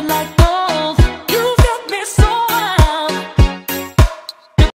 I've been like